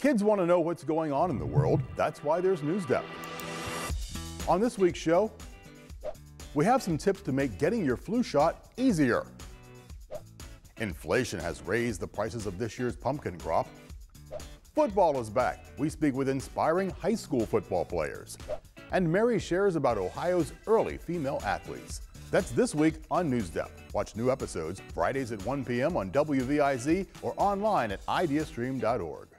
Kids want to know what's going on in the world. That's why there's NewsDepth. On this week's show, we have some tips to make getting your flu shot easier. Inflation has raised the prices of this year's pumpkin crop. Football is back. We speak with inspiring high school football players. And Mary shares about Ohio's early female athletes. That's this week on NewsDepth. Watch new episodes Fridays at 1 p.m. on WVIZ or online at ideastream.org.